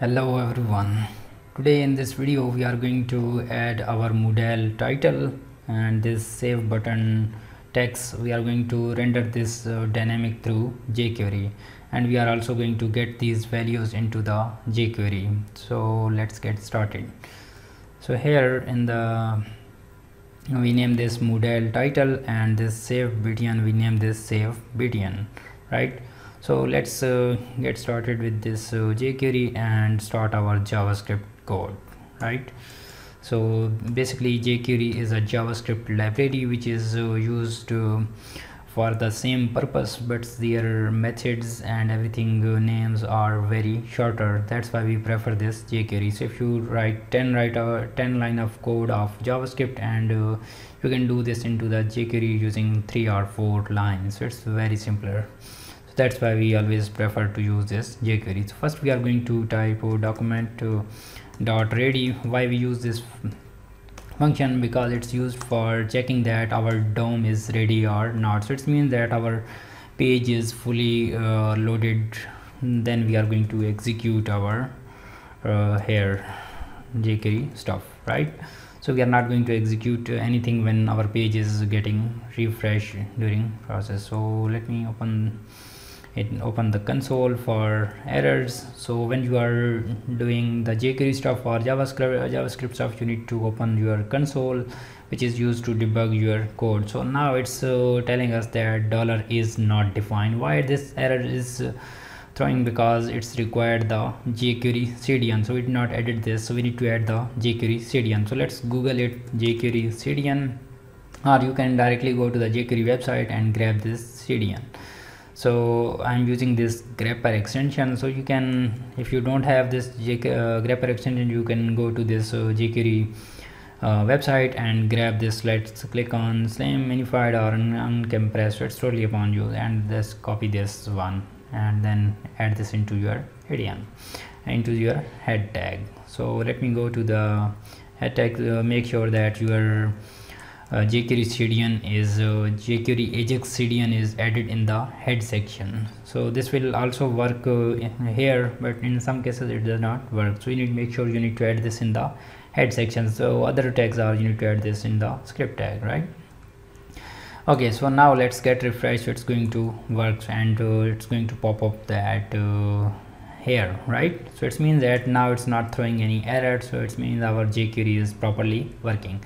Hello everyone, today in this video we are going to add our Moodle title and this save button text. We are going to render this dynamic through jQuery, and we are also going to get these values into the jQuery. So let's get started. So here in the we name this Moodle title, and this save btn we name this save btn, right? So let's get started with this jQuery and start our JavaScript code, right? So basically jQuery is a JavaScript library which is used for the same purpose, but their methods and everything names are very shorter. That's why we prefer this jQuery. So if you write 10 line of code of JavaScript, and you can do this into the jQuery using 3 or 4 lines. So it's very simpler. That's why we always prefer to use this jQuery. So first we are going to type document dot ready. Why we use this function? Because it's used for checking that our DOM is ready or not. So it means that our page is fully loaded. Then we are going to execute our here jQuery stuff, right? So we are not going to execute anything when our page is getting refreshed during process. So let me open the console for errors. So when you are doing the jQuery stuff or JavaScript stuff, you need to open your console, which is used to debug your code. So now it's telling us that dollar is not defined. Why this error is throwing? Because it's required the jQuery CDN. So we did not edit this, so we need to add the jQuery CDN. So let's Google it, jQuery CDN, or you can directly go to the jQuery website and grab this CDN. So I'm using this grepper extension. So you can, if you don't have this grepper extension, you can go to this jQuery website and grab this. Let's click on slim unified or uncompressed. It's totally upon you, and just copy this one and then add this into your CDN, into your head tag. So let me go to the head tag. Make sure that your jQuery CDN is jQuery Ajax CDN is added in the head section. So this will also work here, but in some cases it does not work. So you need to make sure you need to add this in the head section. So other tags are, you need to add this in the script tag, right? Okay, so now let's get refreshed. It's going to work, and it's going to pop up that here, right? So it means that now it's not throwing any error. So it means our jQuery is properly working.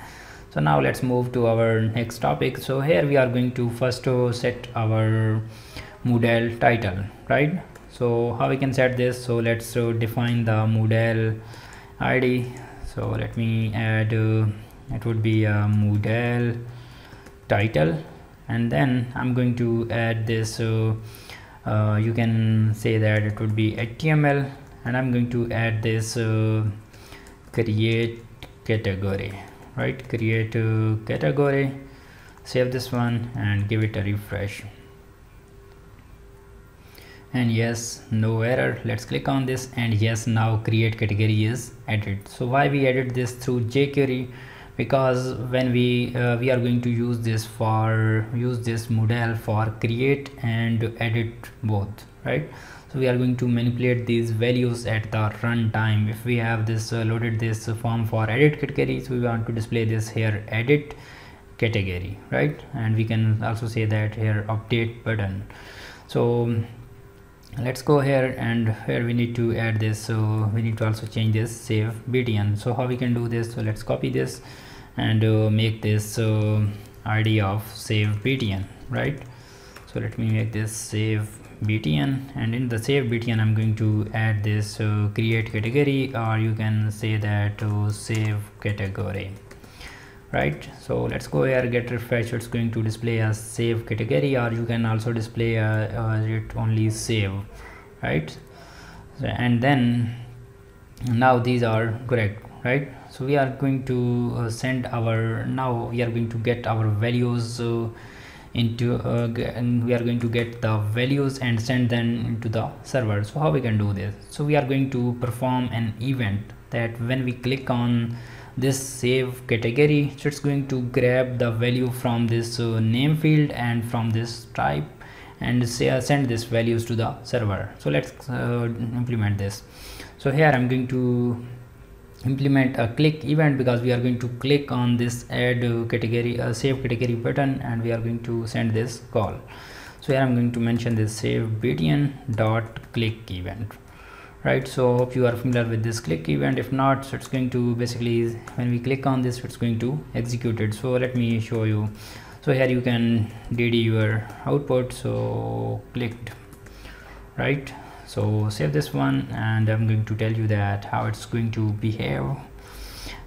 So now let's move to our next topic. So here we are going to first set our Moodle title, right? So how we can set this? So let's define the Moodle ID. So let me add, it would be a Moodle title, and then I'm going to add this. You can say that it would be HTML, and I'm going to add this create category. Right, create a category, save this one and give it a refresh, and yes, no error. Let's click on this, and yes, now create category is added. So why we added this through jQuery? Because when we are going to use this Moodle for create and edit both, right? So we are going to manipulate these values at the runtime. If we have this loaded this form for edit category, so we want to display this here edit category, right? And we can also say that here update button. So let's go here, and here we need to add this. So we need to also change this save btn. So how we can do this? So let's copy this and make this ID of save btn, right? So let me make this save btn, and in the save btn I'm going to add this create category, or you can say that save category, right? So let's go here, get refresh. It's going to display as save category, or you can also display it only save, right? So, and then now these are correct, right? So we are going to send our, now we are going to get our values into and we are going to get the values and send them into the server. So how we can do this? So we are going to perform an event that when we click on this save category, so it's going to grab the value from this name field and from this type, and send these values to the server. So let's implement this. So here I'm going to implement a click event, because we are going to click on this add category, save category button, and we are going to send this call. So here I'm going to mention this save btn dot click event, right? So hope you are familiar with this click event. If not, so it's going to basically, when we click on this, it's going to execute it. So let me show you. So here you can dd your output. So clicked, right? So save this one, and I'm going to tell you that how it's going to behave.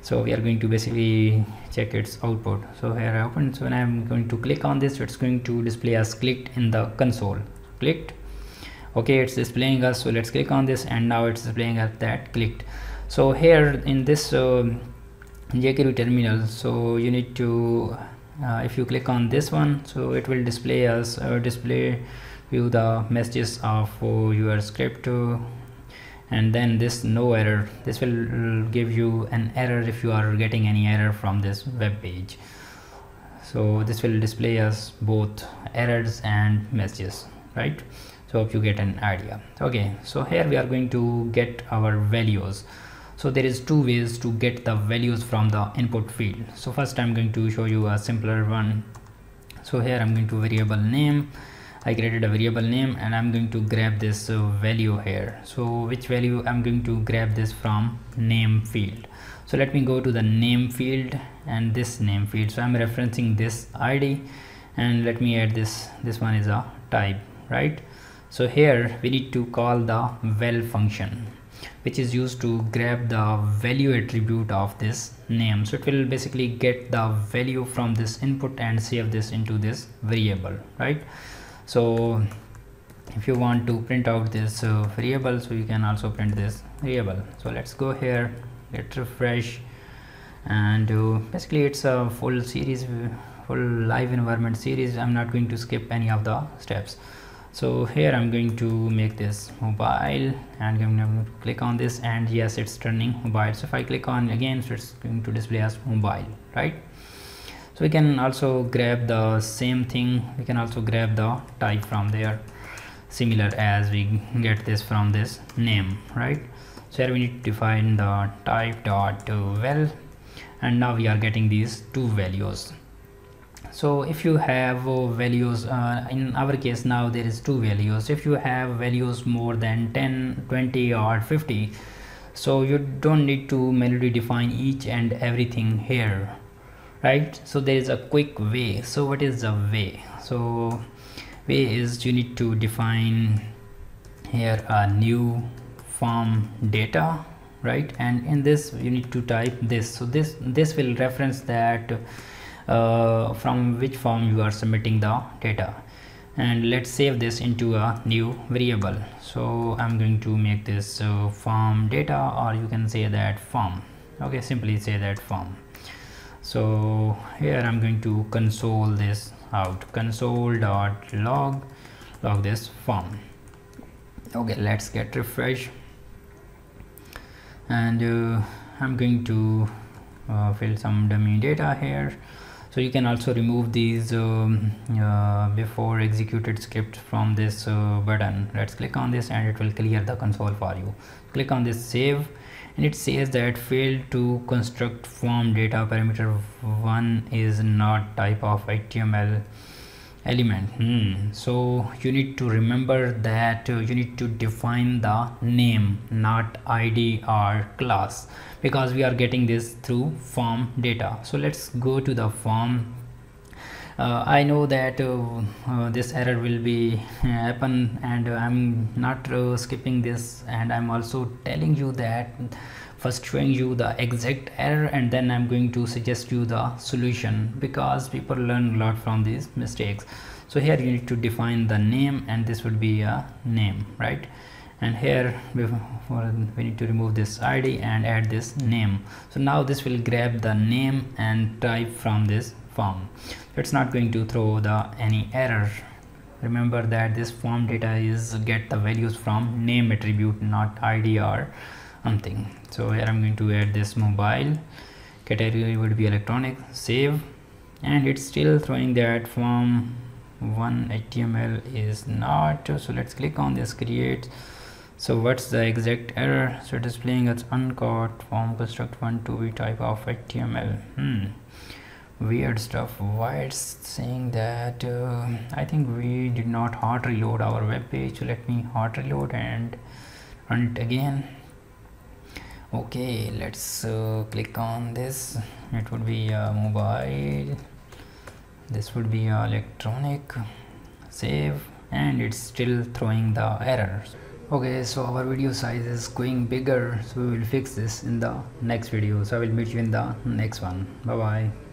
So we are going to basically check its output. So here I open. So when I'm going to click on this, it's going to display as clicked in the console. Clicked. Okay, it's displaying us. So let's click on this, and now it's displaying us that clicked. So here in this jQuery terminal, so you need to, if you click on this one, so it will display us display view the messages of your script, and then this no error. This will give you an error if you are getting any error from this web page. So this will display us both errors and messages, right? So if you get an idea. Okay, so here we are going to get our values. So there is two ways to get the values from the input field. So first I'm going to show you a simpler one. So here I'm going to variable name. I created a variable name, and I'm going to grab this value here. So which value I'm going to grab this from? Name field. So let me go to the name field and this name field. So I'm referencing this ID, and let me add this. This one is a type, right? So here we need to call the val function, which is used to grab the value attribute of this name. So it will basically get the value from this input and save this into this variable, right? So if you want to print out this variable, so you can also print this variable. So let's go here, let's refresh, and basically it's a full series, full live environment series. I'm not going to skip any of the steps. So here I'm going to make this mobile, and I'm going to click on this, and yes, it's turning mobile. So if I click on again, so it's going to display as mobile, right? So we can also grab the same thing. We can also grab the type from there, similar as we get this from this name, right? So here we need to define the type dot val, and now we are getting these two values. So if you have values, in our case now there is two values. If you have values more than 10, 20 or 50, so you don't need to manually define each and everything here, right? So there is a quick way. So what is the way? So way is you need to define here a new form data, right? And in this you need to type this. So this will reference that from which form you are submitting the data. And let's save this into a new variable. So I'm going to make this form data, or you can say that form. Okay, simply say that form. So here I'm going to console this out, console.log, log this form. Okay, let's get refresh, and I'm going to fill some dummy data here. So you can also remove these before executed script from this button. Let's click on this, and it will clear the console for you. Click on this save, and it says that failed to construct form data parameter 1 is not type of HTML element. So you need to remember that you need to define the name, not ID or class, because we are getting this through form data. So let's go to the form. I know that this error will be happen, and I'm not skipping this, and I'm also telling you that first, showing you the exact error, and then I'm going to suggest you the solution, because people learn a lot from these mistakes. So here you need to define the name, and this would be a name, right? And here we need to remove this ID and add this name. So now this will grab the name and type from this form. It's not going to throw the any error. Remember that this form data is get the values from name attribute, not ID or something. So here I'm going to add this mobile, category would be electronic, save, and it's still throwing that form 1 HTML is not. So let's click on this create So what's the exact error? So displaying its uncaught form construct 1 2 type of HTML. Weird stuff. Why it's saying that? I think we did not hard reload our web page. So let me hard reload and run it again. Okay, let's click on this. It would be mobile. This would be electronic. Save, and it's still throwing the errors. Okay, so our video size is going bigger, so we will fix this in the next video. So I will meet you in the next one. Bye bye.